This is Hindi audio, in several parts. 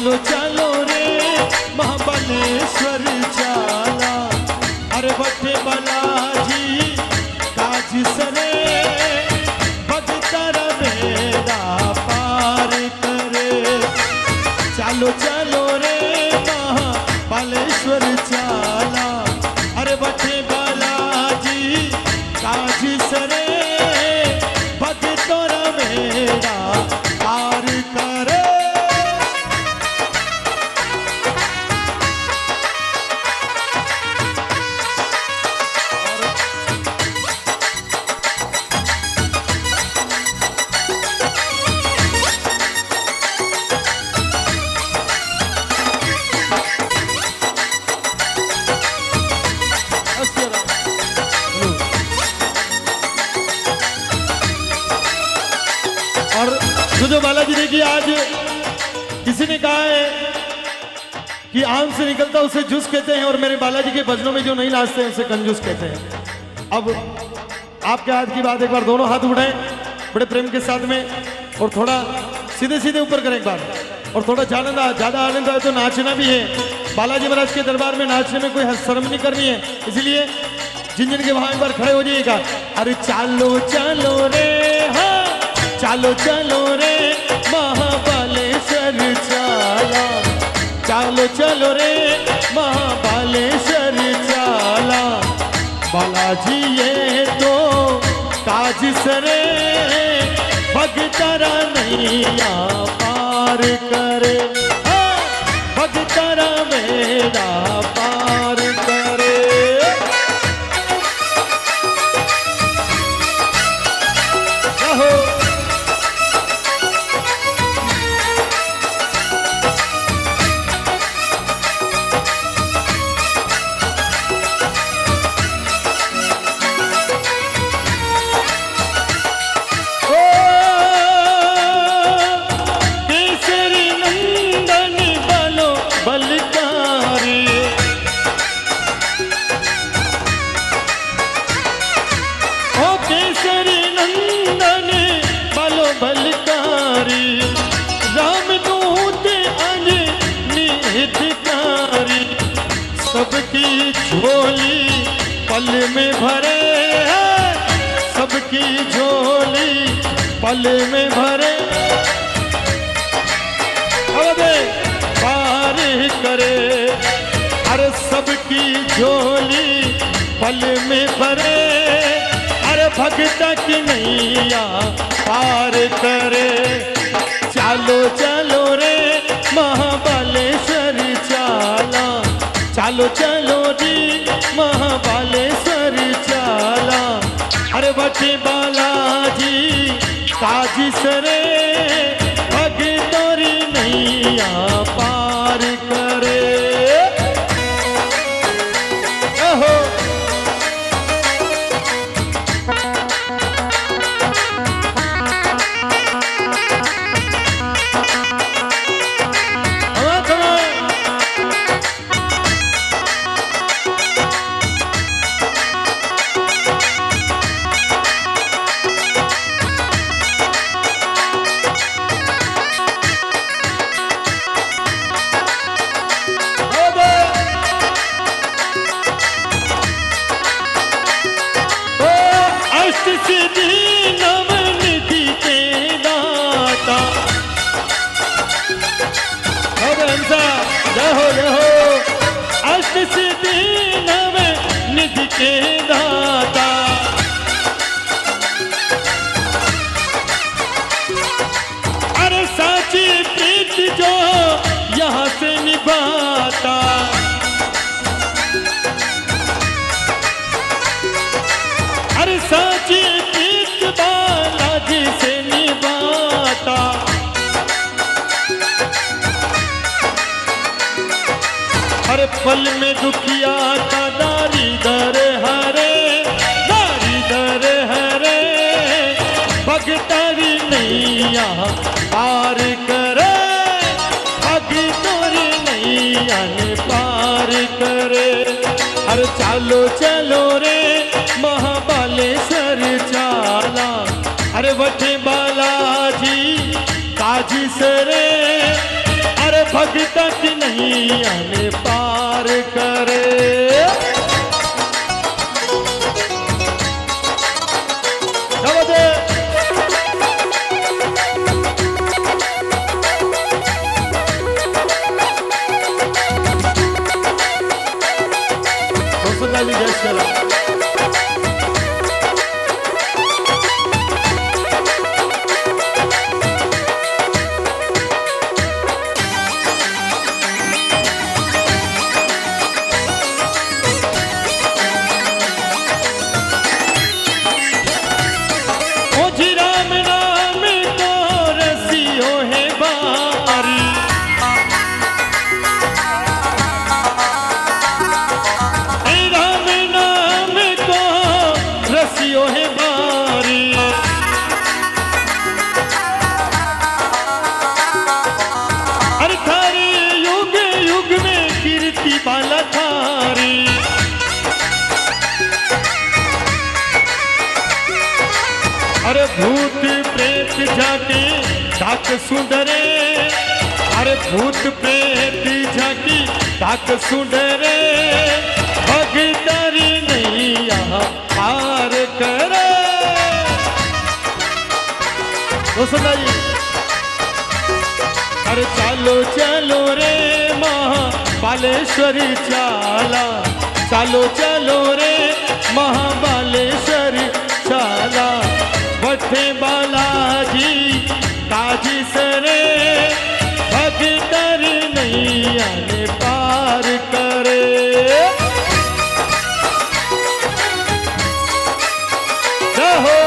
चलो चलो रे महाबलेश्वर चला, अरे बटे बलाजी काज सरे बजतर बेड़ा पार करे। चलो चलो रे महाबलेश्वर चला, अरे बटे बलाजी काज सरे बजतर बेड़ा पार करे। जो बालाजी देखिए, आज किसी ने कहा है कि आम से निकलता उसे जूस कहते हैं और मेरे बालाजी के भजनों में जो नहीं नाचते हैं उसे कंजूस कहते हैं। अब आपके हाथ की बात, एक बार दोनों हाथ उठाएं बड़े प्रेम के साथ में और थोड़ा सीधे सीधे ऊपर करें एक बार, और थोड़ा ज़्यादा आनंद आए तो नाचना भी है। बालाजी महाराज के दरबार में नाचने में कोई शर्म नहीं करनी है, इसलिए जिन जिन के वहां एक बार खड़े हो जाइएगा। अरे चलो चलो रे, चलो चलो रे महाबलेश्वर चला, चलो चलो रे महाबलेश्वर चला, बालाजी ये तो काज सरे भगतरा नैया पार करे, भगतरा मेरा पार करे। सबकी झोली पल में भरे, सबकी झोली पल में भरे, अरे पार करे। अरे सबकी झोली पल में भरे, अरे भगत की नैया पार करे। चलो चलो रे महाबलेश्वर चला, चलो चलो रे महाबलेश्वर चला, अरे बटे बालाजी काज सरे भगतोरी नैया पार करे। ओहो दाता, अरे साची प्रीत जो यहाँ से निभाता, अरे साची प्रीत बालाजी से निभाता, अरे पल में दुखिया का दारी दर हरे भगतरी नैया पार करे, भगतरी नैया पार करे। अरे चलो चलो रे महाबलेश्वर चला, अरे बटे बालाजी काज सरे, अरे भगता की नहीं हमें पार करे। सुंदरे अरे भूत प्रेत झांकी ताक सुंदरे भगतरी नहीं यहाँ पार करे। तो सुनाइए अरे चलो चलो रे महाबलेश्वर चाला, चलो चलो रे महाबलेश्वर चाला, बठे बालाजी ताज सरे भगतर नैया ने पार करे। रहो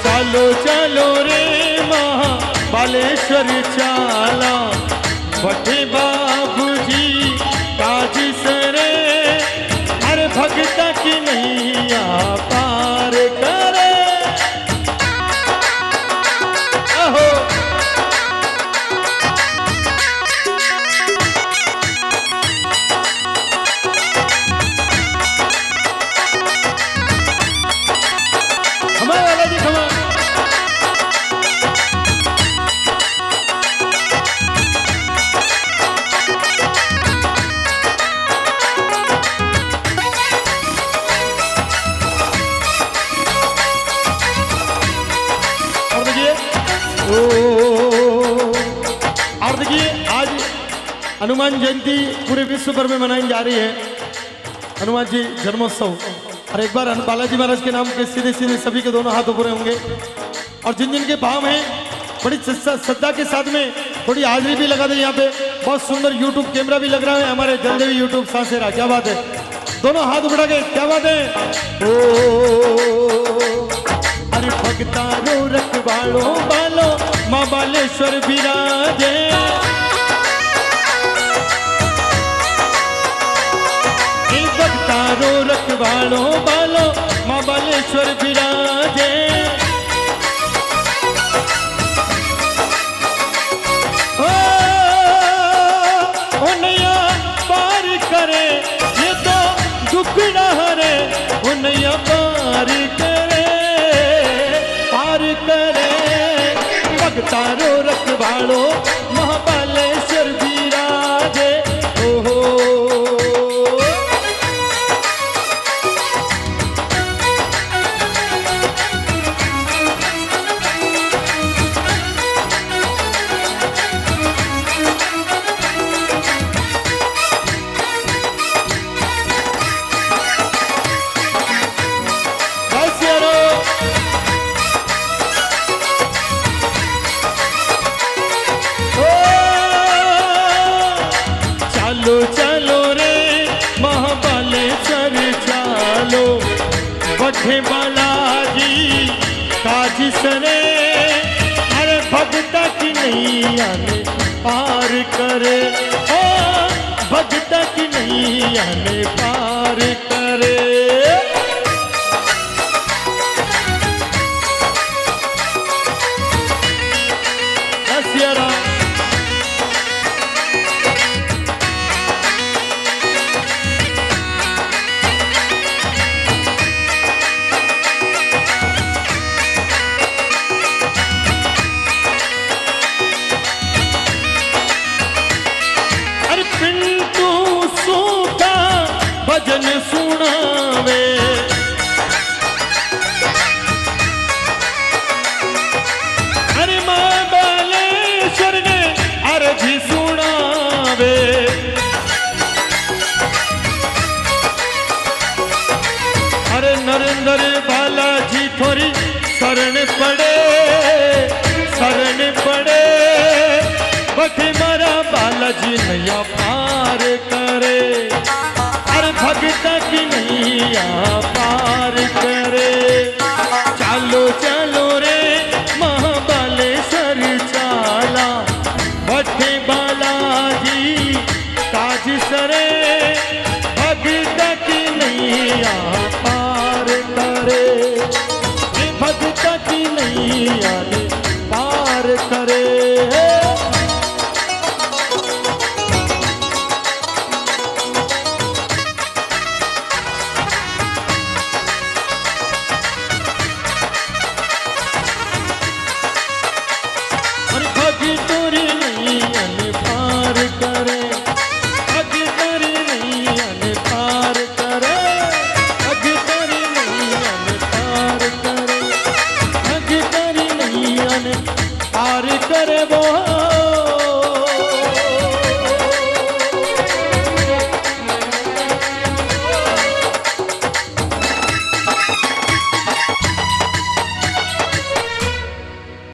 चलो चलो रे महाबलेश्वर चाला, बटे बाबू जी ताज सरे हर भगता की नैया पार करे। अहो हनुमान जयंती पूरे विश्व भर में मनाई जा रही है। हनुमान जी जन्मोत्सव और एक बार बालाजी महाराज के नाम के सीधे सीधे सभी के दोनों हाथ ऊपर होंगे और जिन जिन के भाव हैं बड़ी श्रद्धा के साथ में थोड़ी हाजिरी भी लगा दें। यहाँ पे बहुत सुंदर यूट्यूब कैमरा भी लग रहा है हमारे जलदेवी यूट्यूब सासेरा। क्या बात है, दोनों हाथ उठा के क्या बात है। ओ अरे भगता भालो भालो महाबलेश्वर विराजे। इलकत तारो रखवालो भालो महाबलेश्वर विराजे। उन्या पार करे ये तो दुख न हरे। उन्या पार करे पार करे। भगतारो रखवालो महाबलेश्वर विराजे। बालाजी काज सरे। अरे भगत की नहीं आने पार करे। ओ भगत की नहीं आने पार करे। भजन सुनावे अरे महाबलेश्वर ने अर्जी सुनावे। अरे नरेंद्र बालाजी थोड़ी शरण पड़े शरण पड़े। बखे मारा बालाजी नया पार करे। भगत की नैया पार करे। चलो चलो रे महाबलेश्वर चाला। भट्टे बालाजी काज सरे। भगत की नैया पार करे। भगत की नैया पार करे। करे वो